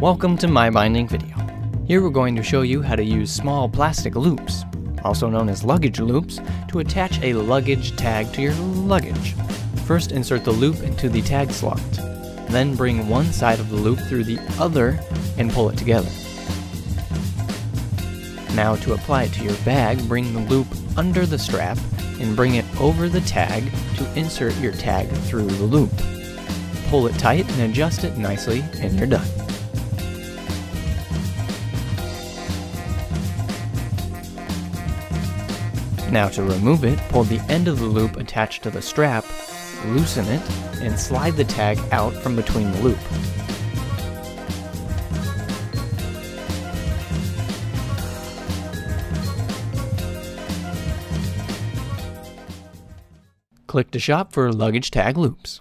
Welcome to MyBinding video. Here we're going to show you how to use small plastic loops, also known as luggage loops, to attach a luggage tag to your luggage. First, insert the loop into the tag slot. Then bring one side of the loop through the other and pull it together. Now to apply it to your bag, bring the loop under the strap and bring it over the tag to insert your tag through the loop. Pull it tight and adjust it nicely and you're done. Now to remove it, pull the end of the loop attached to the strap, loosen it, and slide the tag out from between the loop. Click to shop for luggage tag loops.